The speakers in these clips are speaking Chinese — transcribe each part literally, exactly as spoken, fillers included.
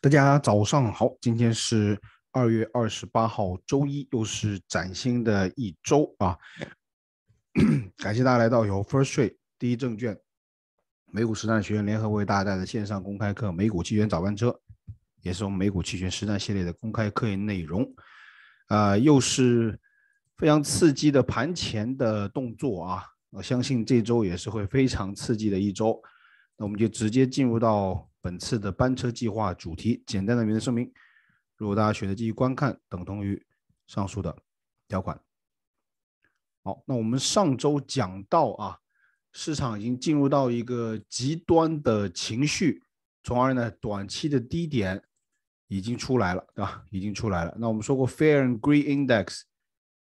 大家早上好，今天是二月二十八号周一，又是崭新的一周啊感谢大家来到由 First Trade 第一证券美股实战学院联合为大家带来的线上公开课美股期权早班车，也是我们美股期权实战系列的公开课内容啊、呃，又是非常刺激的盘前的动作啊，我相信这周也是会非常刺激的一周。那我们就直接进入到本次的班车计划主题，简单的名字声明，如果大家选择继续观看，等同于上述的条款。好，那我们上周讲到啊，市场已经进入到一个极端的情绪，从而呢，短期的低点已经出来了，对吧？已经出来了。那我们说过 Fear and Greed Index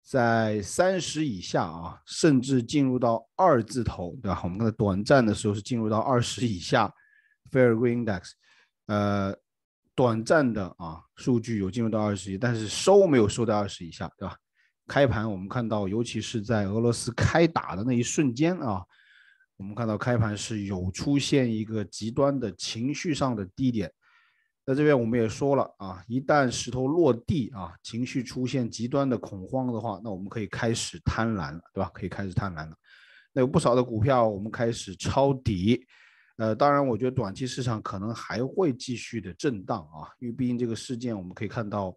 在三十以下啊，甚至进入到二字头，对吧？我们看短暂的时候是进入到二十以下。Fear and Greed Index， 呃，短暂的啊数据有进入到二十以，但是收没有收到二十以下，对吧？开盘我们看到，尤其是在俄罗斯开打的那一瞬间啊，我们看到开盘是有出现一个极端的情绪上的低点。在这边我们也说了啊，一旦石头落地啊，情绪出现极端的恐慌的话，那我们可以开始贪婪了，对吧？可以开始贪婪了。那有不少的股票我们开始抄底。呃，当然，我觉得短期市场可能还会继续的震荡啊，因为毕竟这个事件我们可以看到，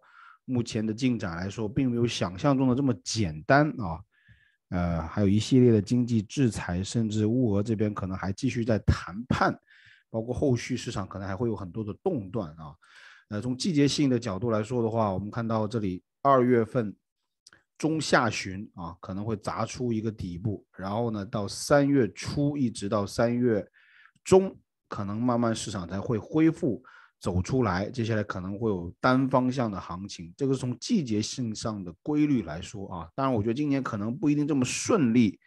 目前的进展来说，并没有想象中的这么简单啊。呃，还有一系列的经济制裁，甚至乌俄这边可能还继续在谈判，包括后续市场可能还会有很多的动乱啊。呃，从季节性的角度来说的话，我们看到这里二月份中下旬啊，可能会砸出一个底部，然后呢，到三月初一直到三月。中可能慢慢市场才会恢复走出来，接下来可能会有单方向的行情，这个是从季节性上的规律来说啊。当然我觉得今年可能不一定这么顺利，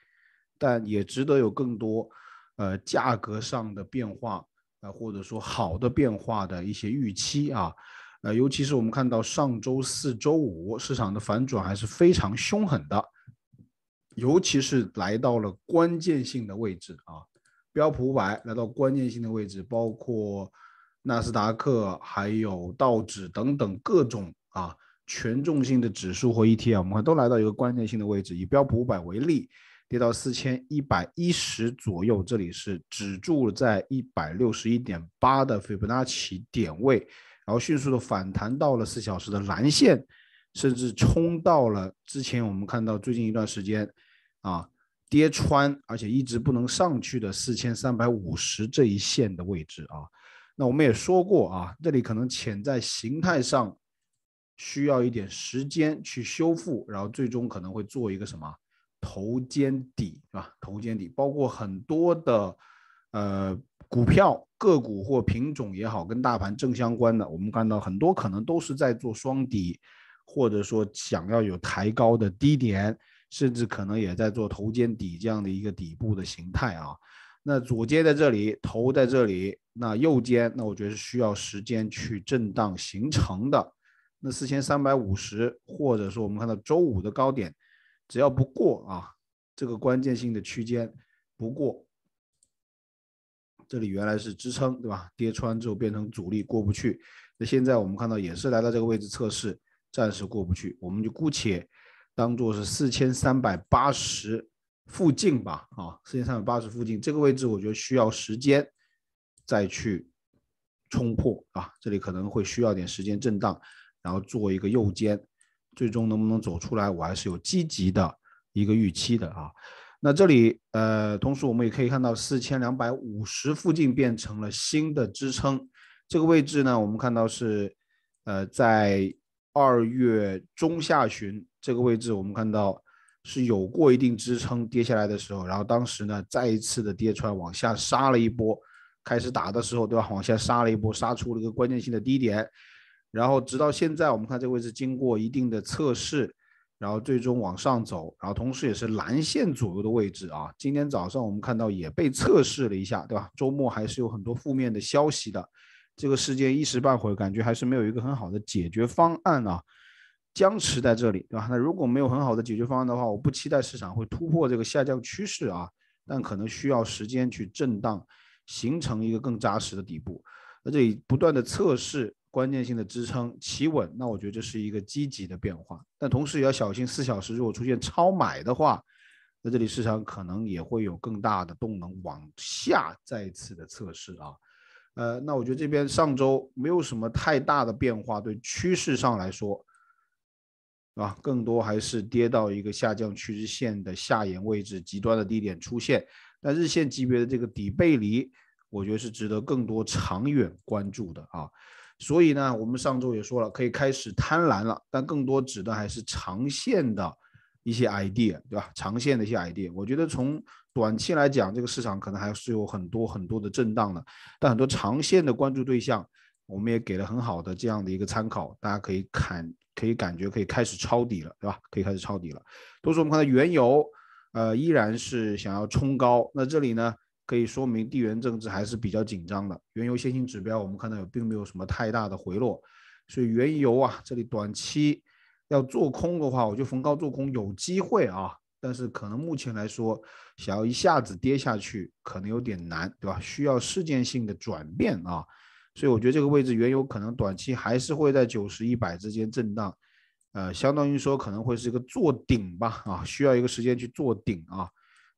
但也值得有更多呃价格上的变化、呃、或者说好的变化的一些预期啊。呃，尤其是我们看到上周四周五市场的反转还是非常凶狠的，尤其是来到了关键性的位置啊，标普五百来到关键性的位置，包括纳斯达克还有道指等等各种啊权重性的指数和 E T F， 我们看都来到一个关键性的位置。以标普五百为例，跌到四千一百一十左右，这里是止住在一百六十一点八的斐波那契点位，然后迅速的反弹到了四小时的蓝线，甚至冲到了之前我们看到最近一段时间啊。跌穿而且一直不能上去的四千三百五十这一线的位置啊。那我们也说过啊，这里可能潜在形态上需要一点时间去修复，然后最终可能会做一个什么头肩底啊，头肩底包括很多的呃股票个股或品种也好，跟大盘正相关的，我们看到很多可能都是在做双底，或者说想要有抬高的低点，甚至可能也在做头肩底这样的一个底部的形态啊。那左肩在这里，头在这里，那右肩那我觉得是需要时间去震荡形成的。那四千三百五十或者说我们看到周五的高点，只要不过啊这个关键性的区间，不过这里原来是支撑，对吧？跌穿之后变成阻力过不去，那现在我们看到也是来到这个位置测试，暂时过不去，我们就姑且当做是四千三百八十附近吧，啊，四千三百八十附近这个位置，我觉得需要时间再去冲破啊，这里可能会需要点时间震荡，然后做一个右肩，最终能不能走出来，我还是有积极的一个预期的啊。那这里呃，同时我们也可以看到四千两百五十附近变成了新的支撑，这个位置呢，我们看到是呃在二月中下旬。这个位置我们看到是有过一定支撑跌下来的时候，然后当时呢再一次的跌穿往下杀了一波，开始打的时候，对吧？往下杀了一波，杀出了一个关键性的低点，然后直到现在我们看这个位置经过一定的测试，然后最终往上走，然后同时也是蓝线左右的位置啊。今天早上我们看到也被测试了一下，对吧？周末还是有很多负面的消息的，这个事件一时半会儿感觉还是没有一个很好的解决方案啊。僵持在这里，对吧？那如果没有很好的解决方案的话，我不期待市场会突破这个下降趋势啊，但可能需要时间去震荡，形成一个更扎实的底部。那这里不断的测试关键性的支撑企稳，那我觉得这是一个积极的变化，但同时也要小心四小时如果出现超买的话，那这里市场可能也会有更大的动能往下再一次的测试啊。呃，那我觉得这边上周没有什么太大的变化，对趋势上来说啊，更多还是跌到一个下降趋势线的下沿位置，极端的低点出现，但日线级别的这个底背离我觉得是值得更多长远关注的啊。所以呢我们上周也说了，可以开始贪婪了，但更多指的还是长线的一些 idea， 对吧？长线的一些 idea， 我觉得从短期来讲这个市场可能还是有很多很多的震荡的，但很多长线的关注对象我们也给了很好的这样的一个参考，大家可以看，可以感觉可以开始抄底了，对吧？可以开始抄底了。同时我们看到原油呃依然是想要冲高，那这里呢可以说明地缘政治还是比较紧张的，原油先行指标我们看到有并没有什么太大的回落，所以原油啊这里短期要做空的话，我觉得逢高做空有机会啊，但是可能目前来说想要一下子跌下去可能有点难，对吧？需要事件性的转变啊，所以我觉得这个位置原油可能短期还是会在九十一百之间震荡，呃，相当于说可能会是一个做顶吧啊，需要一个时间去做顶啊，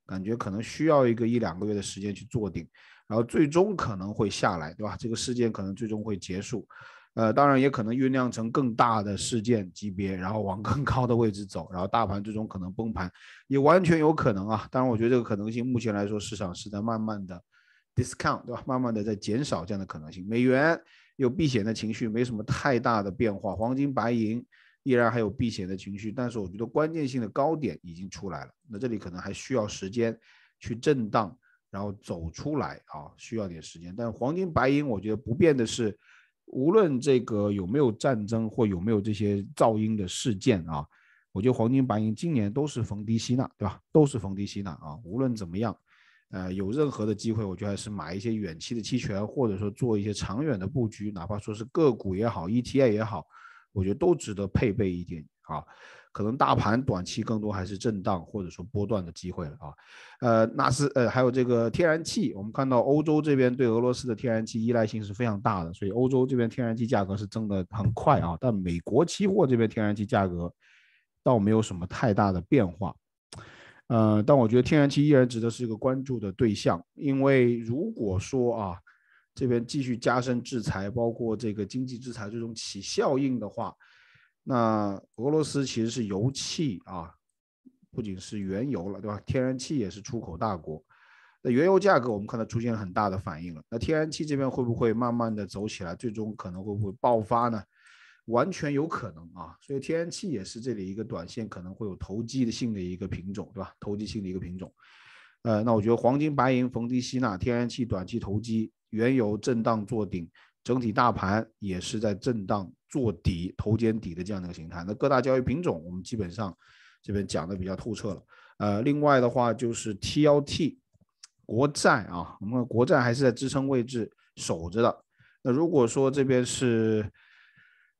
感觉可能需要一个一两个月的时间去做顶，然后最终可能会下来，对吧？这个事件可能最终会结束，呃，当然也可能酝酿成更大的事件级别，然后往更高的位置走，然后大盘最终可能崩盘，也完全有可能啊。当然我觉得这个可能性目前来说市场是在慢慢的 discount， 对吧？慢慢的在减少这样的可能性。美元有避险的情绪，没什么太大的变化，黄金白银依然还有避险的情绪，但是我觉得关键性的高点已经出来了，那这里可能还需要时间去震荡然后走出来啊，需要点时间。但黄金白银我觉得不变的是，无论这个有没有战争或有没有这些噪音的事件啊，我觉得黄金白银今年都是逢低吸纳，对吧？都是逢低吸纳啊，无论怎么样呃，有任何的机会我觉得还是买一些远期的期权，或者说做一些长远的布局，哪怕说是个股也好 E T F 也好，我觉得都值得配备一点啊，可能大盘短期更多还是震荡或者说波段的机会了啊。呃，纳斯呃还有这个天然气，我们看到欧洲这边对俄罗斯的天然气依赖性是非常大的，所以欧洲这边天然气价格是增的很快啊，但美国期货这边天然气价格倒没有什么太大的变化。呃，但我觉得天然气依然值得是一个关注的对象，因为如果说啊这边继续加深制裁，包括这个经济制裁最终起效应的话，那俄罗斯其实是油气啊，不仅是原油了，对吧？天然气也是出口大国，那原油价格我们看到出现了很大的反应了，那天然气这边会不会慢慢的走起来，最终可能会不会爆发呢？完全有可能啊，所以天然气也是这里一个短线可能会有投机性的一个品种，对吧？投机性的一个品种。呃，那我觉得黄金白银逢低吸纳，天然气短期投机，原油震荡做顶，整体大盘也是在震荡做底头肩底的这样的一个形态。那各大交易品种我们基本上这边讲的比较透彻了。呃，另外的话就是 T L T 国债啊，我们国债还是在支撑位置守着的。那如果说这边是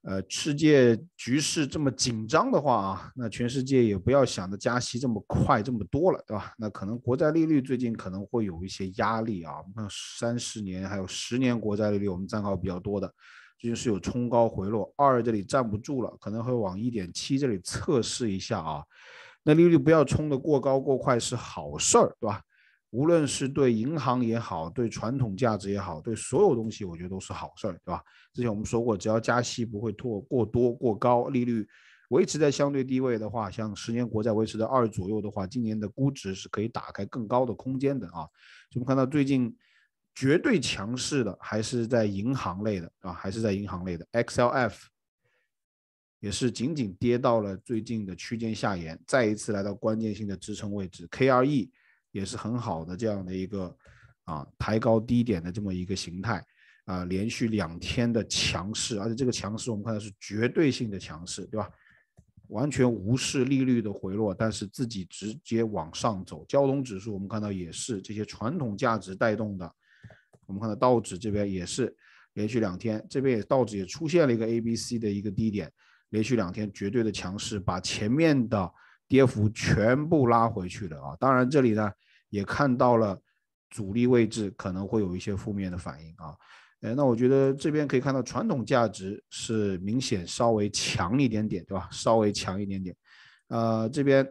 呃世界局势这么紧张的话啊，那全世界也不要想着加息这么快这么多了，对吧？那可能国债利率最近可能会有一些压力啊，我们看三十年还有十年国债利率我们参考比较多的，最近是有冲高回落，二这里站不住了，可能会往 一点七 这里测试一下啊。那利率不要冲得过高过快是好事儿，对吧？无论是对银行也好，对传统价值也好，对所有东西我觉得都是好事儿，对吧？之前我们说过，只要加息不会过过多过高，利率维持在相对低位的话，像十年国债维持在二左右的话，今年的估值是可以打开更高的空间的啊。所以我们看到最近绝对强势的还是在银行类的啊，还是在银行类的 X L F 也是仅仅跌到了最近的区间下沿，再一次来到关键性的支撑位置。 K R E也是很好的这样的一个啊抬高低点的这么一个形态啊，连续两天的强势，而且这个强势我们看到是绝对性的强势，对吧？完全无视利率的回落，但是自己直接往上走。交通指数我们看到也是这些传统价值带动的，我们看到道指这边也是连续两天，这边也道指也出现了一个 A B C 的一个低点，连续两天绝对的强势，把前面的跌幅全部拉回去了啊。当然这里呢也看到了主力位置可能会有一些负面的反应啊。呃，那我觉得这边可以看到传统价值是明显稍微强一点点，对吧？稍微强一点点。呃，这边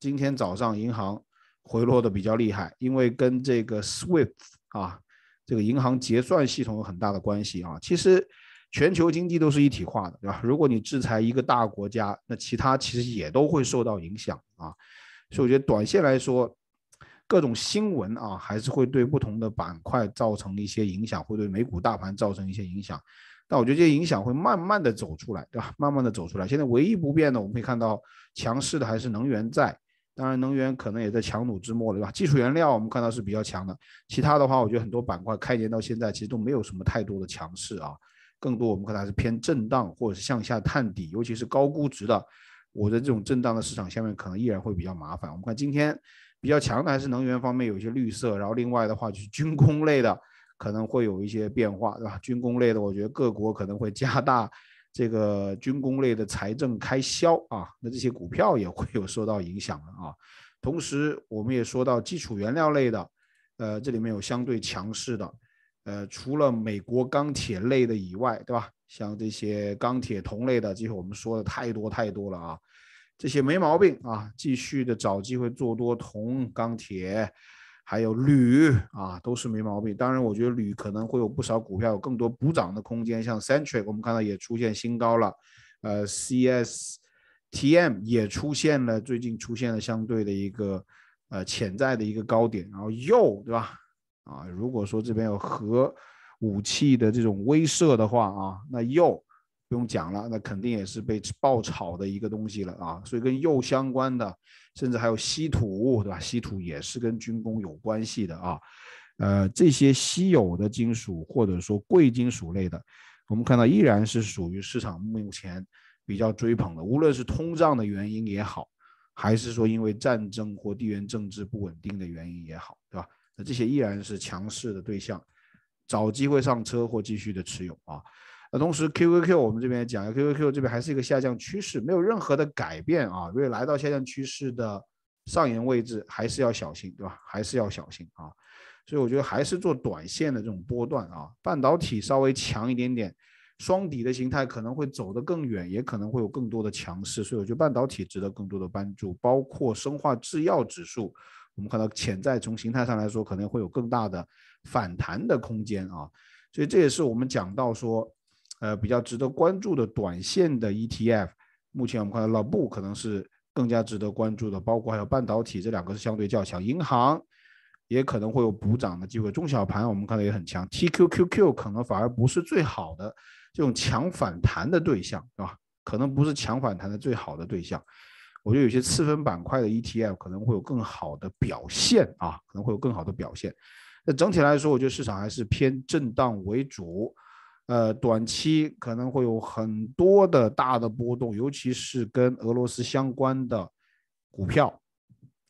今天早上银行回落的比较厉害，因为跟这个 SWIFT 啊，这个银行结算系统有很大的关系啊。其实全球经济都是一体化的，对吧？如果你制裁一个大国家，那其他其实也都会受到影响啊。所以我觉得短线来说，各种新闻啊，还是会对不同的板块造成一些影响，会对美股大盘造成一些影响。但我觉得这些影响会慢慢的走出来，对吧？慢慢的走出来。现在唯一不变的，我们可以看到强势的还是能源在，当然能源可能也在强弩之末了，对吧？基础原料我们看到是比较强的，其他的话，我觉得很多板块开年到现在其实都没有什么太多的强势啊，更多我们看到还是偏震荡或者是向下探底，尤其是高估值的，我在这种震荡的市场下面可能依然会比较麻烦。我们看今天比较强的还是能源方面有一些绿色，然后另外的话就是军工类的可能会有一些变化，对吧？军工类的我觉得各国可能会加大这个军工类的财政开销啊，那这些股票也会有受到影响的啊。同时我们也说到基础原料类的，呃，这里面有相对强势的，呃，除了美国钢铁类的以外，对吧？像这些钢铁铜类的，这些我们说的太多太多了啊。这些没毛病啊，继续的找机会做多铜、钢铁，还有铝啊，都是没毛病。当然，我觉得铝可能会有不少股票有更多补涨的空间，像 Centric 我们看到也出现新高了，呃 ，C S T M 也出现了最近出现了相对的一个呃潜在的一个高点，然后铀对吧？啊，如果说这边有核武器的这种威慑的话啊，那铀不用讲了，那肯定也是被爆炒的一个东西了啊，所以跟铀相关的，甚至还有稀土，对吧？稀土也是跟军工有关系的啊，呃，这些稀有的金属或者说贵金属类的，我们看到依然是属于市场目前比较追捧的，无论是通胀的原因也好，还是说因为战争或地缘政治不稳定的原因也好，对吧？那这些依然是强势的对象，找机会上车或继续的持有啊。那同时 Q Q Q 我们这边也讲 Q Q Q 这边还是一个下降趋势，没有任何的改变啊，因为来到下降趋势的上沿位置还是要小心，对吧？还是要小心啊，所以我觉得还是做短线的这种波段啊，半导体稍微强一点点，双底的形态可能会走得更远，也可能会有更多的强势，所以我觉得半导体值得更多的关注，包括生化制药指数，我们看到潜在从形态上来说可能会有更大的反弹的空间啊，所以这也是我们讲到说呃，比较值得关注的短线的 E T F， 目前我们看到老布可能是更加值得关注的，包括还有半导体这两个是相对较强，银行也可能会有补涨的机会，中小盘我们看到也很强 ，T Q Q Q 可能反而不是最好的这种强反弹的对象，对吧？可能不是强反弹的最好的对象，我觉得有些次分板块的 E T F 可能会有更好的表现啊，可能会有更好的表现。那整体来说，我觉得市场还是偏震荡为主。呃，短期可能会有很多的大的波动，尤其是跟俄罗斯相关的股票。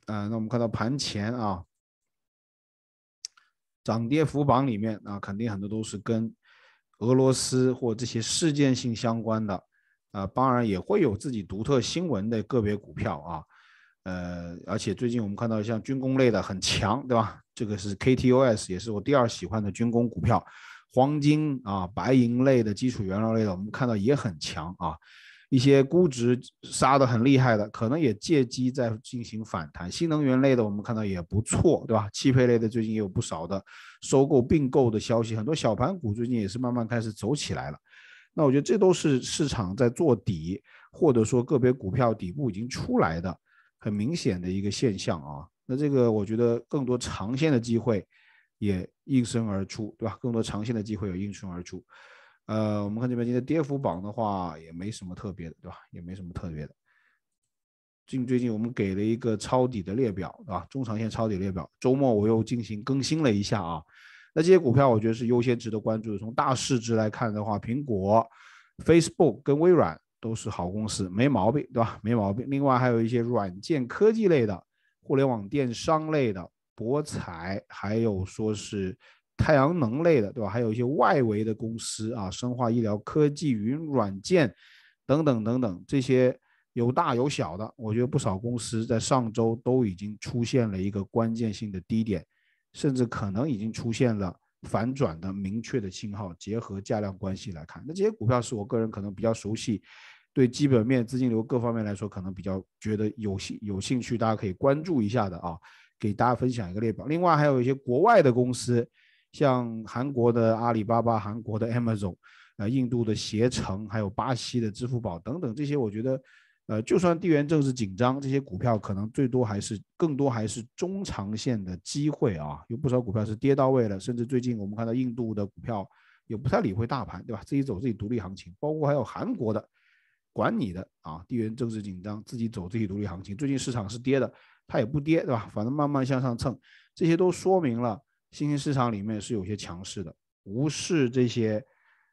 啊、呃，那我们看到盘前啊，涨跌幅榜里面啊，肯定很多都是跟俄罗斯或这些事件性相关的。啊、呃，当然也会有自己独特新闻的个别股票啊。呃，而且最近我们看到像军工类的很强，对吧？这个是 K T O S， 也是我第二喜欢的军工股票。黄金啊，白银类的基础原料类的，我们看到也很强啊，一些估值杀得很厉害的，可能也借机在进行反弹。新能源类的我们看到也不错，对吧？汽配类的最近也有不少的收购并购的消息，很多小盘股最近也是慢慢开始走起来了。那我觉得这都是市场在做底，或者说个别股票底部已经出来的很明显的一个现象啊。那这个我觉得更多长线的机会也应声而出，对吧？更多长线的机会也应声而出。呃，我们看这边今天跌幅榜的话，也没什么特别的，对吧？也没什么特别的。最近最近我们给了一个抄底的列表，对吧？中长线抄底列表，周末我又进行更新了一下啊。那这些股票我觉得是优先值得关注的。从大市值来看的话，苹果、Facebook 跟微软都是好公司，没毛病，对吧？没毛病。另外还有一些软件科技类的、互联网电商类的。博彩还有说是太阳能类的，对吧？还有一些外围的公司啊，生化医疗科技、云软件等等等等，这些有大有小的，我觉得不少公司在上周都已经出现了一个关键性的低点，甚至可能已经出现了反转的明确的信号，结合价量关系来看，那这些股票是我个人可能比较熟悉，对基本面资金流各方面来说可能比较觉得有兴有兴趣，大家可以关注一下的啊，给大家分享一个列表。另外还有一些国外的公司，像韩国的阿里巴巴、韩国的 Amazon、呃、印度的携程，还有巴西的支付宝等等，这些我觉得呃，就算地缘政治紧张，这些股票可能最多还是更多还是中长线的机会啊。有不少股票是跌到位了，甚至最近我们看到印度的股票也不太理会大盘，对吧？自己走自己独立行情，包括还有韩国的，管你的啊，地缘政治紧张，自己走自己独立行情。最近市场是跌的，它也不跌，对吧？反正慢慢向上蹭，这些都说明了新兴市场里面是有些强势的。无视这些。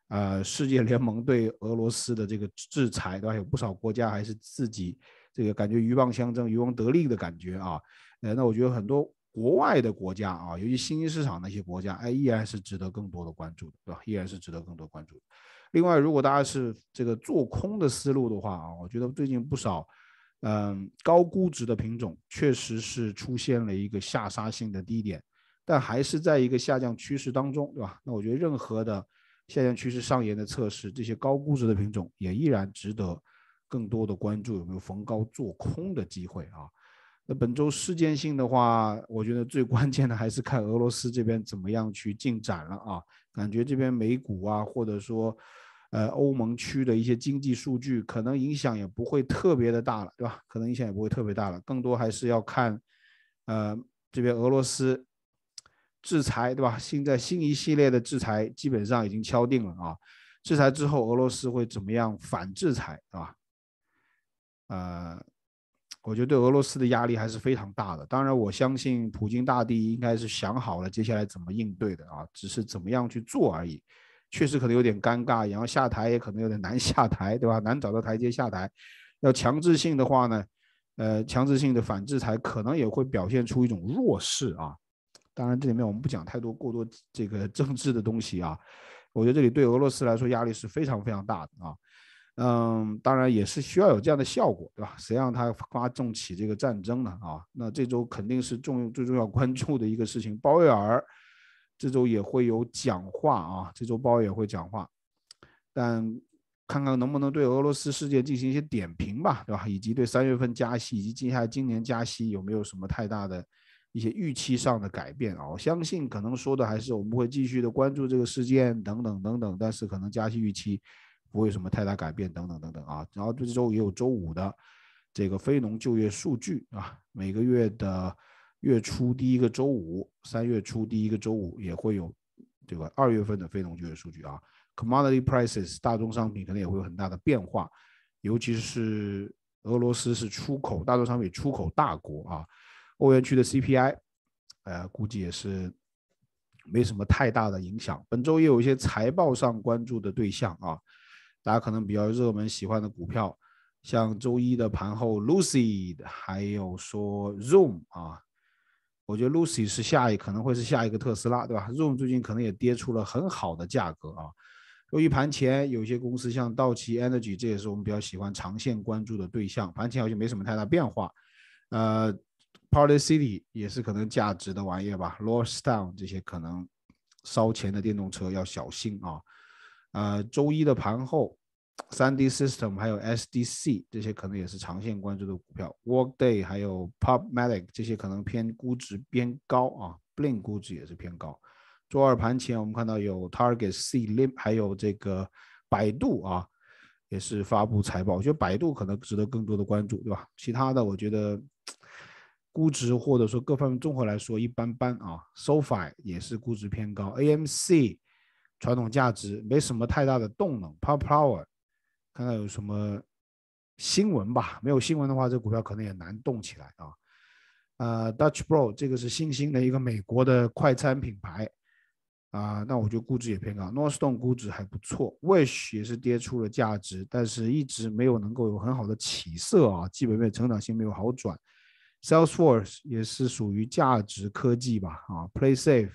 呃，世界联盟对俄罗斯的这个制裁，对吧？有不少国家还是自己这个感觉鹬蚌相争、渔翁得利的感觉啊。呃，那我觉得很多国外的国家啊，尤其新兴市场那些国家，哎，依然是值得更多的关注的，对吧？依然是值得更多关注的。另外，如果大家是这个做空的思路的话啊，我觉得最近不少嗯、呃、高估值的品种确实是出现了一个下杀性的低点，但还是在一个下降趋势当中，对吧？那我觉得任何的下降趋势上沿的测试，这些高估值的品种也依然值得更多的关注，有没有逢高做空的机会啊？那本周事件性的话，我觉得最关键的还是看俄罗斯这边怎么样去进展了啊。感觉这边美股啊，或者说呃欧盟区的一些经济数据，可能影响也不会特别的大了，对吧？可能影响也不会特别大了，更多还是要看呃这边俄罗斯制裁，对吧？现在新一系列的制裁基本上已经敲定了啊。制裁之后，俄罗斯会怎么样反制裁，对吧？呃，我觉得对俄罗斯的压力还是非常大的。当然，我相信普京大帝应该是想好了接下来怎么应对的啊，只是怎么样去做而已。确实可能有点尴尬，然后下台也可能有点难下台，对吧？难找到台阶下台。要强制性的话呢，呃，强制性的反制裁可能也会表现出一种弱势啊。当然，这里面我们不讲太多过多这个政治的东西啊，我觉得这里对俄罗斯来说压力是非常非常大的啊。嗯，当然也是需要有这样的效果，对吧？谁让他发动起这个战争呢？啊，那这周肯定是重最重要关注的一个事情。鲍威尔这周也会有讲话啊，这周鲍威尔会讲话，但看看能不能对俄罗斯事件进行一些点评吧，对吧？以及对三月份加息以及接下来今年加息有没有什么太大的一些预期上的改变啊，我相信可能说的还是我们会继续的关注这个事件等等等等，但是可能加息预期不会有什么太大改变等等等等啊。然后这周也有周五的这个非农就业数据啊，每个月的月初第一个周五，三月初第一个周五也会有这个二月份的非农就业数据啊。Commodity prices 大宗商品可能也会有很大的变化，尤其是俄罗斯是出口大宗商品出口大国啊。欧元区的 C P I， 呃，估计也是没什么太大的影响。本周也有一些财报上关注的对象啊，大家可能比较热门喜欢的股票，像周一的盘后 Lucid， 还有说 Zoom 啊，我觉得 Lucid 是下一可能会是下一个特斯拉，对吧 ？Zoom 最近可能也跌出了很好的价格啊。由于盘前有些公司像道奇 Energy， 这也是我们比较喜欢长线关注的对象，盘前好像没什么太大变化，呃。Party City 也是可能价值的玩意吧 ，Lordstown 这些可能烧钱的电动车要小心啊。呃，周一的盘后 ，三 D System 还有 S D C 这些可能也是长线关注的股票 ，Workday 还有 Pubmatic 这些可能偏估值偏高啊 ，Blink 估值也是偏高。周二盘前我们看到有 Target、C L M 还有这个百度啊，也是发布财报，我觉得百度可能值得更多的关注，对吧？其他的我觉得。估值或者说各方面综合来说一般般啊 ，SoFi 也是估值偏高 ，A M C 传统价值没什么太大的动能 ，Power Power 看看有什么新闻吧，没有新闻的话，这股票可能也难动起来啊。呃 ，Dutch Bro 这个是新兴的一个美国的快餐品牌啊、呃，那我觉得估值也偏高 ，Northstone 估值还不错 ，Wish 也是跌出了价值，但是一直没有能够有很好的起色啊，基本面成长性没有好转。Salesforce 也是属于价值科技吧，啊 ，PlaySafe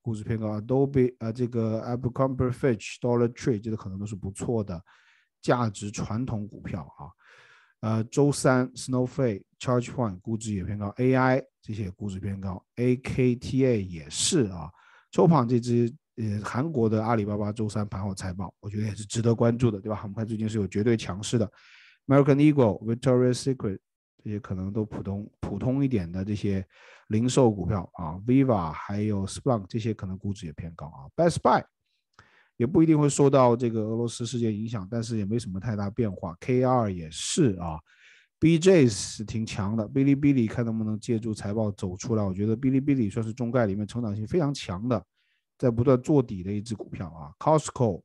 估值偏高 ，Adobe 啊，这个 Abercrombie Fitch、Dollar Tree 这个可能都是不错的价值传统股票啊。呃，周三 Snowflake、ChargePoint 估值也偏高 ，A I 这些估值偏高 ，A K T A 也是啊。周胖这只呃韩国的阿里巴巴周三盘后财报，我觉得也是值得关注的，对吧？很快最近是有绝对强势的 ，American Eagle、Victoria's Secret 这些可能都普通普通一点的这些零售股票啊 ，Viva 还有 Splunk 这些可能估值也偏高啊 ，Best Buy。也不一定会受到这个俄罗斯事件影响，但是也没什么太大变化。K R 也是啊 ，B Js 是挺强的。哔哩哔哩看能不能借助财报走出来，我觉得哔哩哔哩算是中概里面成长性非常强的，在不断做底的一只股票啊。Costco、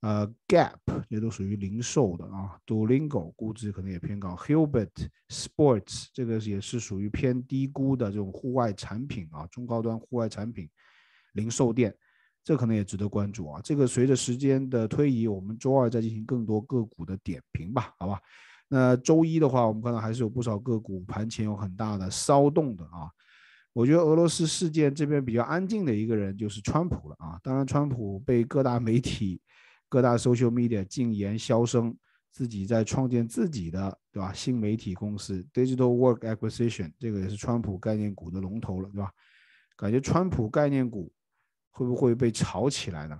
呃、Gap 也都属于零售的啊。Duolingo 估值可能也偏高。Hilbert Sports 这个也是属于偏低估的这种户外产品啊，中高端户外产品零售店。这可能也值得关注啊！这个随着时间的推移，我们周二再进行更多个股的点评吧，好吧？那周一的话，我们看到还是有不少个股盘前有很大的骚动的啊。我觉得俄罗斯事件这边比较安静的一个人就是川普了啊。当然，川普被各大媒体、各大 social media 禁言销声，自己在创建自己的对吧新媒体公司 Digital World Acquisition， 这个也是川普概念股的龙头了，对吧？感觉川普概念股。会不会被炒起来呢？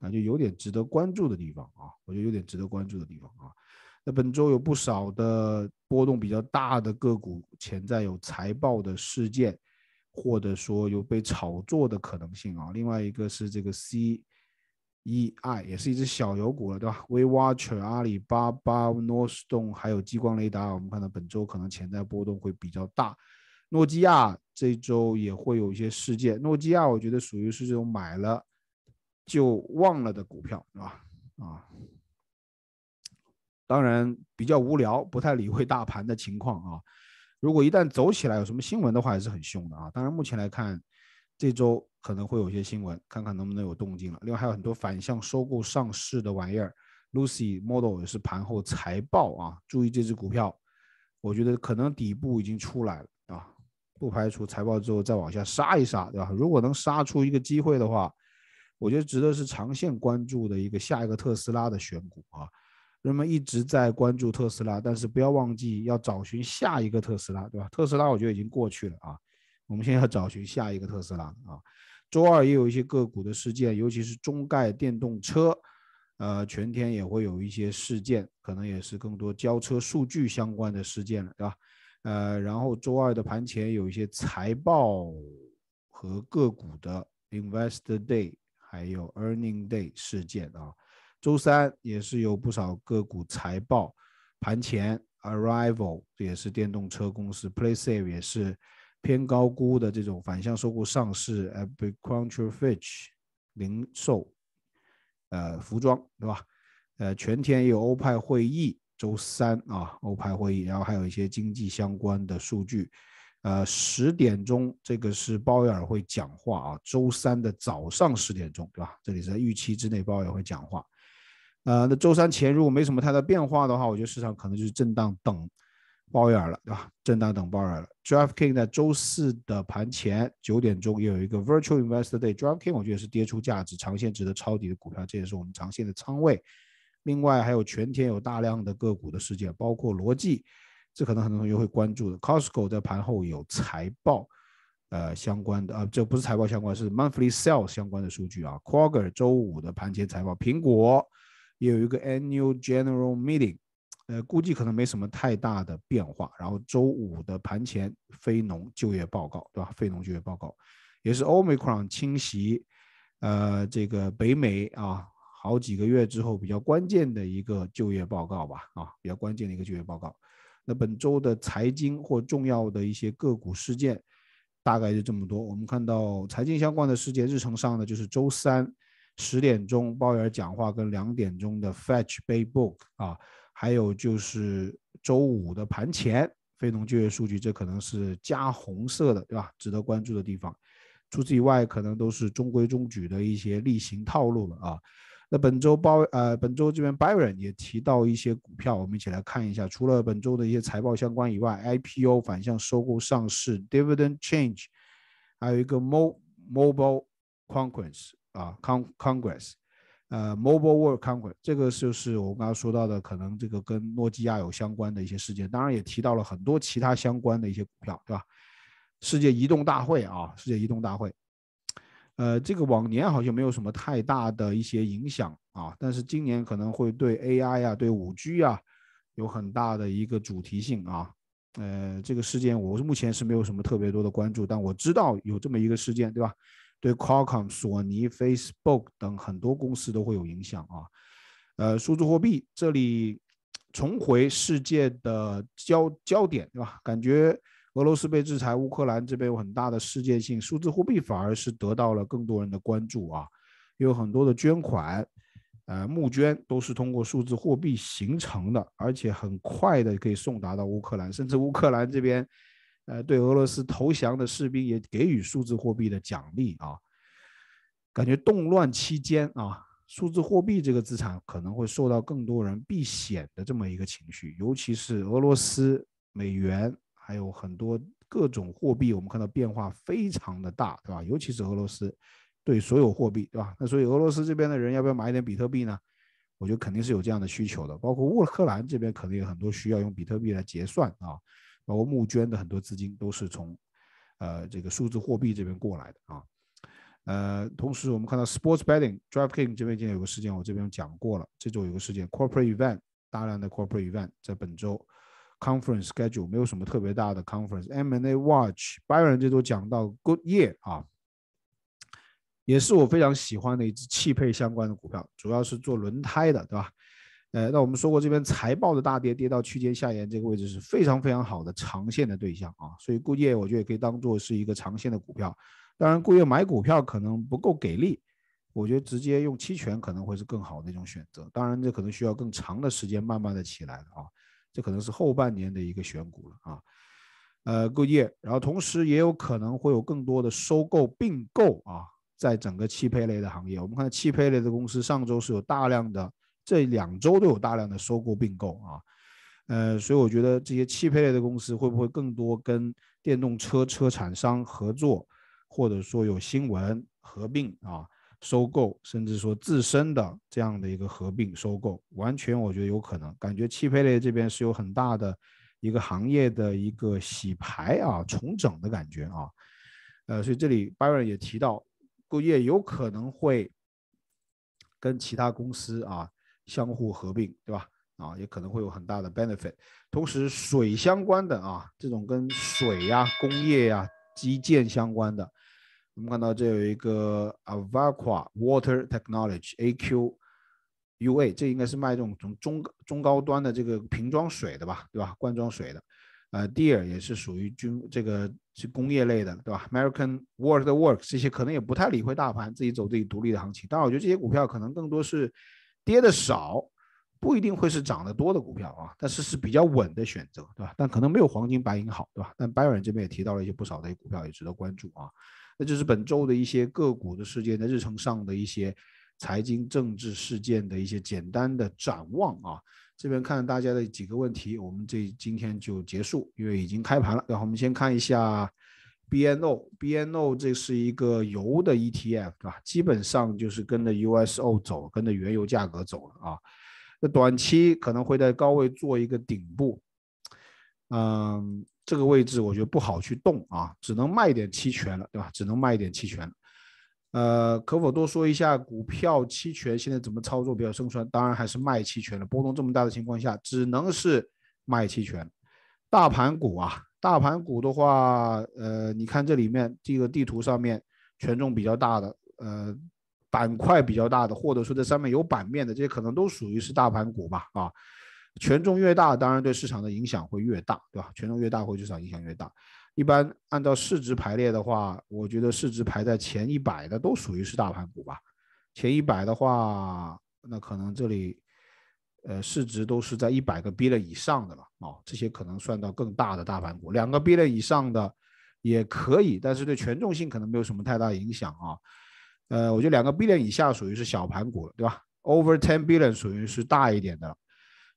感觉有点值得关注的地方啊，我觉得有点值得关注的地方啊。那本周有不少的波动比较大的个股，潜在有财报的事件，或者说有被炒作的可能性啊。另外一个是这个 C E I， 也是一只小油股了，对吧 ？WeWatcher、阿里巴巴、Nordstone 还有激光雷达，我们看到本周可能潜在波动会比较大。诺基亚这周也会有一些事件，诺基亚我觉得属于是这种买了就忘了的股票，是吧？啊，当然比较无聊，不太理会大盘的情况啊。如果一旦走起来有什么新闻的话，还是很凶的啊。当然目前来看，这周可能会有一些新闻，看看能不能有动静了。另外还有很多反向收购上市的玩意儿 ，Lucid Model 也是盘后财报啊，注意这只股票，我觉得可能底部已经出来了啊。不排除财报之后再往下杀一杀，对吧？如果能杀出一个机会的话，我觉得值得是长线关注的一个下一个特斯拉的选股啊。人们一直在关注特斯拉，但是不要忘记要找寻下一个特斯拉，对吧？特斯拉我觉得已经过去了啊，我们现在要找寻下一个特斯拉啊。周二也有一些个股的事件，尤其是中概电动车，呃，全天也会有一些事件，可能也是更多交车数据相关的事件了，对吧？呃，然后周二的盘前有一些财报和个股的 Investor Day， 还有 Earning Day 事件啊。周三也是有不少个股财报盘前 ，Arrival 这也是电动车公司 ，PlaySafe 也是偏高估的这种反向收购上市 ，Agriculture Fitch 零售，呃，服装对吧？呃，全天也有欧派会议。周三啊，欧派会议，然后还有一些经济相关的数据。呃，十点钟这个是鲍威尔会讲话啊，周三的早上十点钟，对吧？这里是在预期之内，鲍威尔会讲话。呃，那周三前如果没什么太大变化的话，我觉得市场可能就是震荡等鲍威尔了，对吧？震荡等鲍威尔了。DraftKings 在周四的盘前九点钟也有一个 Virtual Investor Day，DraftKings 我觉得是跌出价值、长线值得抄底的股票，这也是我们长线的仓位。另外还有全天有大量的个股的事件，包括逻辑，这可能很多同学会关注的。Costco 在盘后有财报，呃，相关的啊，这不是财报相关，是 monthly sales 相关的数据啊。Kroger 周五的盘前财报，苹果也有一个 annual general meeting， 呃，估计可能没什么太大的变化。然后周五的盘前非农就业报告，对吧？非农就业报告也是 Omicron 侵袭，呃，这个北美啊。好几个月之后比较关键的一个就业报告吧，啊，比较关键的一个就业报告。那本周的财经或重要的一些个股事件，大概就这么多。我们看到财经相关的事件日程上呢，就是周三十点钟鲍威尔讲话跟两点钟的 Fetch Paybook 啊，还有就是周五的盘前非农就业数据，这可能是加红色的，对吧？值得关注的地方。除此以外，可能都是中规中矩的一些例行套路了啊。那本周包呃，本周这边 Byron 也提到一些股票，我们一起来看一下。除了本周的一些财报相关以外 ，I P O 反向收购上市 ，Dividend Change， 还有一个 Mo Mobile Congress 啊 ，Congress， 呃 ，Mobile World Congress， 这个就是我刚刚说到的，可能这个跟诺基亚有相关的一些事件。当然也提到了很多其他相关的一些股票，对吧？世界移动大会啊，世界移动大会，呃，这个往年好像没有什么太大的一些影响啊，但是今年可能会对 A I 啊，对 五G 啊，有很大的一个主题性啊。呃，这个事件我目前是没有什么特别多的关注，但我知道有这么一个事件，对吧？对 Qualcomm、索尼、Facebook 等很多公司都会有影响啊。呃，数字货币这里重回世界的焦焦点，对吧？感觉俄罗斯被制裁，乌克兰这边有很大的世界性，数字货币反而是得到了更多人的关注啊，有很多的捐款。呃，募捐都是通过数字货币形成的，而且很快的可以送达到乌克兰，甚至乌克兰这边，呃，对俄罗斯投降的士兵也给予数字货币的奖励啊。感觉动乱期间啊，数字货币这个资产可能会受到更多人避险的这么一个情绪，尤其是俄罗斯、美元，还有很多各种货币，我们看到变化非常的大，对吧？尤其是俄罗斯。对所有货币，对吧？那所以俄罗斯这边的人要不要买一点比特币呢？我觉得肯定是有这样的需求的，包括乌克兰这边可能有很多需要用比特币来结算啊，包括募捐的很多资金都是从呃这个数字货币这边过来的啊。呃，同时我们看到 sports betting DraftKings 这边今天有个事件，我这边讲过了，这周有个事件 corporate event 大量的 corporate event 在本周 conference schedule 没有什么特别大的 conference M and A watch Byron 这周讲到 good year 啊。也是我非常喜欢的一只汽配相关的股票，主要是做轮胎的，对吧？呃，那我们说过，这边财报的大跌，跌到区间下沿这个位置是非常非常好的长线的对象啊，所以固业我觉得也可以当做是一个长线的股票。当然，固业买股票可能不够给力，我觉得直接用期权可能会是更好的一种选择。当然，这可能需要更长的时间，慢慢的起来了啊，这可能是后半年的一个选股了啊。呃，固业，然后同时也有可能会有更多的收购并购啊。在整个汽配类的行业，我们看汽配类的公司上周是有大量的，这两周都有大量的收购并购啊，呃，所以我觉得这些汽配类的公司会不会更多跟电动车车产商合作，或者说有新闻合并啊、收购，甚至说自身的这样的一个合并收购，完全我觉得有可能。感觉汽配类这边是有很大的一个行业的一个洗牌啊、重整的感觉啊，呃，所以这里 Byron 也提到。固业有可能会跟其他公司啊相互合并，对吧？啊，也可能会有很大的 benefit。同时，水相关的啊，这种跟水呀、啊、工业呀、啊、基建相关的，我们看到这有一个 Avaqua Water Technology A Q U A， 这应该是卖这种中中高端的这个瓶装水的吧，对吧？罐装水的。呃 ，Deer 也是属于军这个是工业类的，对吧 ？American Waterworks 这些可能也不太理会大盘，自己走自己独立的行情。当然，我觉得这些股票可能更多是跌的少，不一定会是涨得多的股票啊，但是是比较稳的选择，对吧？但可能没有黄金白银好，对吧？但 Byron 这边也提到了一些不少的股票，也值得关注啊。那就是本周的一些个股的事件，在日程上的一些财经、政治事件的一些简单的展望啊。这边看大家的几个问题，我们这今天就结束，因为已经开盘了。然后我们先看一下 B N O，B N O 这是一个油的 E T F， 对吧？基本上就是跟着 U S O 走，跟着原油价格走了啊。那短期可能会在高位做一个顶部，嗯，这个位置我觉得不好去动啊，只能卖点期权了，对吧？只能卖点期权了。呃，可否多说一下股票期权现在怎么操作比较胜算？当然还是卖期权了。波动这么大的情况下，只能是卖期权。大盘股啊，大盘股的话，呃，你看这里面这个地图上面权重比较大的，呃，板块比较大的，或者说这上面有版面的，这些可能都属于是大盘股吧。啊，权重越大，当然对市场的影响会越大，对吧？权重越大，会对市场影响越大。一般按照市值排列的话，我觉得市值排在前一百的都属于是大盘股吧。前一百的话，那可能这里，呃，市值都是在一百个 billion 以上的了啊、哦。这些可能算到更大的大盘股，两个 billion 以上的也可以，但是对权重性可能没有什么太大影响啊。呃，我觉得两个 billion 以下属于是小盘股了，对吧 ？Over ten billion 属于是大一点的了。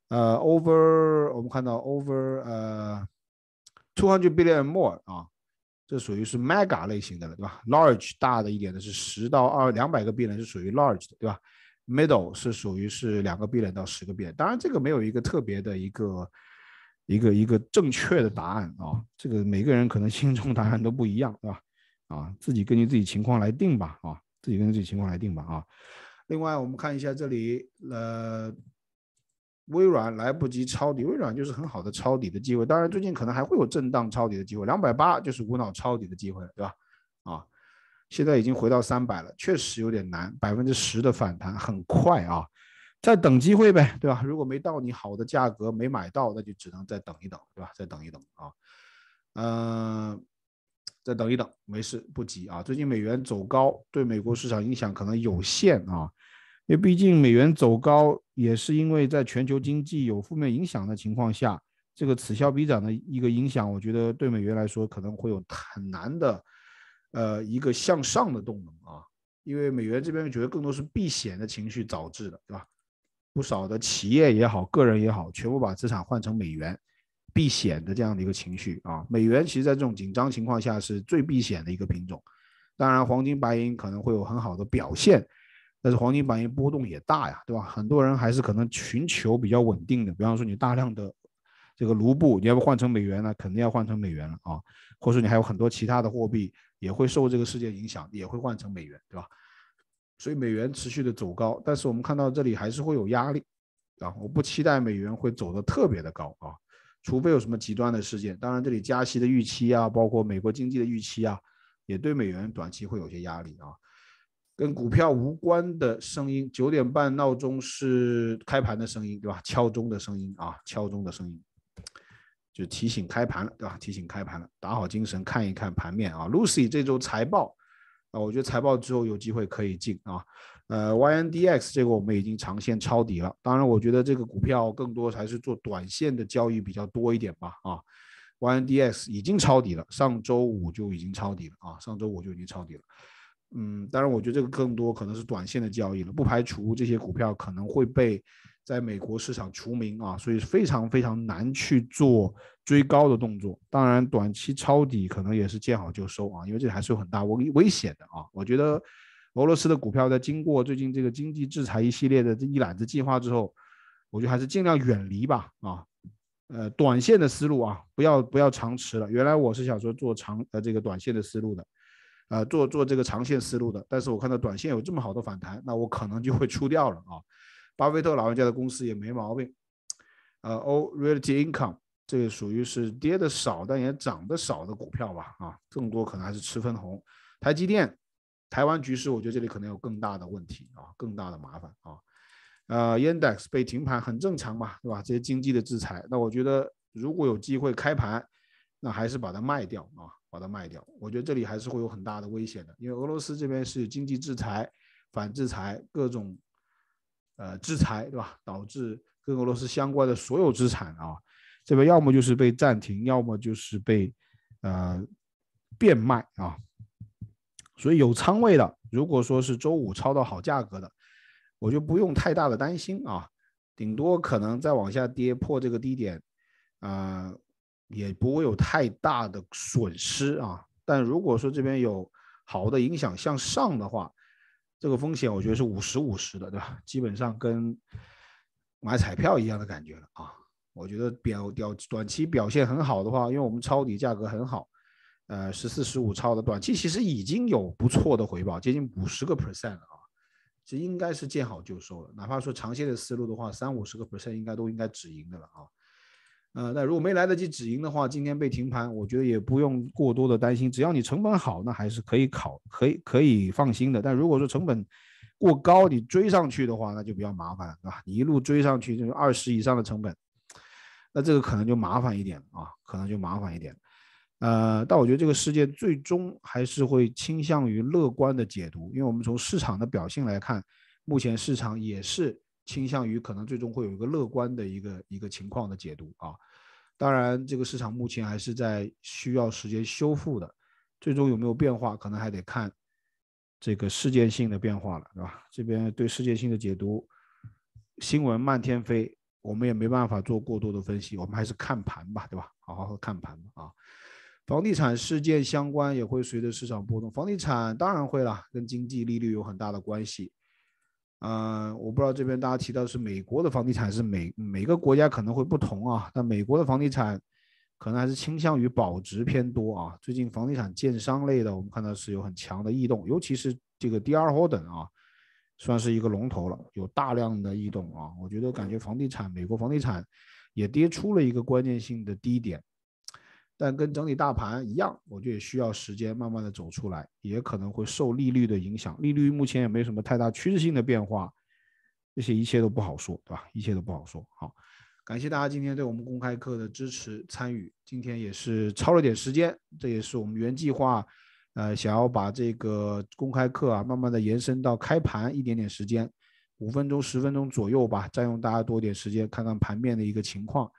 呃 ，over 我们看到 over 呃。two hundred billion more 啊，这属于是 mega 类型的了，对吧 ？large 大的一点的是十到二两百个 billion 是属于 large 的，对吧 ？middle 是属于是两个 billion 到十个 billion。当然，这个没有一个特别的一个一个一个正确的答案啊。这个每个人可能心中答案都不一样，对吧？啊，自己根据自己情况来定吧，啊，自己根据自己情况来定吧，啊。另外，我们看一下这里，呃，微软来不及抄底，微软就是很好的抄底的机会。当然，最近可能还会有震荡抄底的机会， 两百八就是无脑抄底的机会，对吧？啊，现在已经回到三百了，确实有点难， 百分之十 的反弹很快啊，再等机会呗，对吧？如果没到你好的价格没买到，那就只能再等一等，对吧？再等一等啊，嗯、呃。再等一等，没事，不急啊。最近美元走高对美国市场影响可能有限啊，因为毕竟美元走高也是因为在全球经济有负面影响的情况下，这个此消彼长的一个影响，我觉得对美元来说可能会有很难的呃一个向上的动能啊，因为美元这边觉得更多是避险的情绪导致的，对吧？不少的企业也好，个人也好，全部把资产换成美元。避险的这样的一个情绪啊，美元其实在这种紧张情况下是最避险的一个品种。当然，黄金白银可能会有很好的表现，但是黄金白银波动也大呀，对吧？很多人还是可能寻求比较稳定的，比方说你大量的这个卢布，你要不换成美元呢，肯定要换成美元了啊，或者说你还有很多其他的货币也会受这个世界影响，也会换成美元，对吧？所以美元持续的走高，但是我们看到这里还是会有压力啊，我不期待美元会走得特别的高啊。除非有什么极端的事件，当然这里加息的预期啊，包括美国经济的预期啊，也对美元短期会有些压力啊。跟股票无关的声音，九点半闹钟是开盘的声音，对吧？敲钟的声音啊，敲钟的声音，就提醒开盘了，对吧？提醒开盘了，打好精神看一看盘面啊。Lucid 这周财报啊，我觉得财报之后有机会可以进啊。呃 Y N D X 这个我们已经长线抄底了，当然我觉得这个股票更多还是做短线的交易比较多一点吧啊。Y N D X 已经抄底了，上周五就已经抄底了啊，上周五就已经抄底了。嗯，当然我觉得这个更多可能是短线的交易了，不排除这些股票可能会被在美国市场除名啊，所以非常非常难去做追高的动作。当然短期抄底可能也是见好就收啊，因为这还是有很大危危险的啊，我觉得。俄罗斯的股票在经过最近这个经济制裁一系列的这一揽子计划之后，我觉得还是尽量远离吧啊，呃，短线的思路啊，不要不要长持了。原来我是想说做长呃这个短线的思路的，呃，做做这个长线思路的，但是我看到短线有这么好的反弹，那我可能就会出掉了啊。巴菲特老人家的公司也没毛病，呃 ，O Realty Income 这个属于是跌的少但也涨得少的股票吧啊，更多可能还是吃分红。台积电。台湾局势，我觉得这里可能有更大的问题啊，更大的麻烦啊。呃 ，Y N D X 被停盘很正常嘛，对吧？这些经济的制裁，那我觉得如果有机会开盘，那还是把它卖掉啊，把它卖掉。我觉得这里还是会有很大的危险的，因为俄罗斯这边是经济制裁、反制裁各种呃制裁，对吧？导致跟俄罗斯相关的所有资产啊，这边要么就是被暂停，要么就是被呃变卖啊。所以有仓位的，如果说是周五抄到好价格的，我就不用太大的担心啊，顶多可能再往下跌破这个低点，呃，也不会有太大的损失啊。但如果说这边有好的影响向上的话，这个风险我觉得是五十五十的，对吧？基本上跟买彩票一样的感觉了啊。我觉得表表短期表现很好的话，因为我们抄底价格很好。呃，十四十五超的短期其实已经有不错的回报，接近五十个 percent 了啊，这应该是见好就收了。哪怕说长线的思路的话，三五十个 percent 应该都应该止盈的了啊。呃，那如果没来得及止盈的话，今天被停盘，我觉得也不用过多的担心，只要你成本好，那还是可以考，可以可以放心的。但如果说成本过高，你追上去的话，那就比较麻烦，对吧？你一路追上去就是二十以上的成本，那这个可能就麻烦一点啊，可能就麻烦一点。呃，但我觉得这个世界最终还是会倾向于乐观的解读，因为我们从市场的表现来看，目前市场也是倾向于可能最终会有一个乐观的一个一个情况的解读啊。当然，这个市场目前还是在需要时间修复的，最终有没有变化，可能还得看这个事件性的变化了，对吧？这边对事件性的解读，新闻漫天飞，我们也没办法做过多的分析，我们还是看盘吧，对吧？好好看盘吧啊。房地产事件相关也会随着市场波动，房地产当然会了，跟经济利率有很大的关系。呃，我不知道这边大家提到是美国的房地产是每每个国家可能会不同啊，但美国的房地产可能还是倾向于保值偏多啊。最近房地产建商类的，我们看到是有很强的异动，尤其是这个 D R Horton 啊，算是一个龙头了，有大量的异动啊。我觉得感觉房地产，美国房地产也跌出了一个关键性的低点，但跟整体大盘一样，我觉得也需要时间慢慢的走出来，也可能会受利率的影响。利率目前也没什么太大趋势性的变化，这些一切都不好说，对吧？一切都不好说。好，感谢大家今天对我们公开课的支持参与，今天也是超了点时间，这也是我们原计划，呃，想要把这个公开课啊，慢慢的延伸到开盘一点点时间，五分钟、十分钟左右吧，占用大家多点时间，看看盘面的一个情况。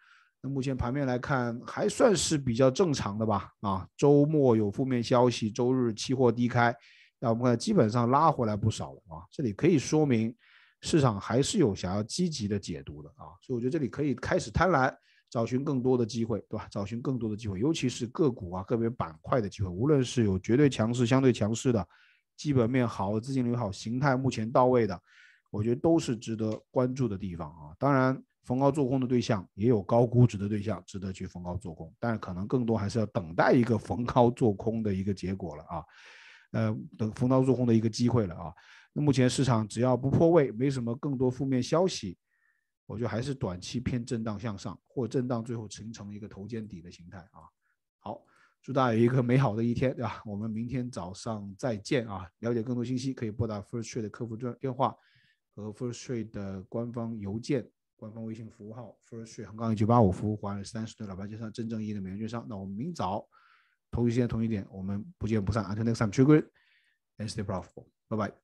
那目前盘面来看还算是比较正常的吧，啊，周末有负面消息，周日期货低开，那我们看基本上拉回来不少了啊，这里可以说明市场还是有想要积极的解读的啊，所以我觉得这里可以开始贪婪，找寻更多的机会，对吧？找寻更多的机会，尤其是个股啊、个别板块的机会，无论是有绝对强势、相对强势的，基本面好、资金流好、形态目前到位的，我觉得都是值得关注的地方啊，当然。逢高做空的对象也有高估值的对象值得去逢高做空，但是可能更多还是要等待一个逢高做空的一个结果了啊，呃，等逢高做空的一个机会了啊。那目前市场只要不破位，没什么更多负面消息，我觉得还是短期偏震荡向上，或震荡最后形成一个头肩底的形态啊。好，祝大家有一个美好的一天，对吧？我们明天早上再见啊！了解更多信息可以拨打 First Trade 的客服电话和 First Trade 的官方邮件。官方微信服务号 First 横杠一九八五，服务华人三十对老白介绍真正意义的美元券商。那我们明早同一时间同一点，我们不见不散。Until next time, trade good and stay profitable. 拜拜。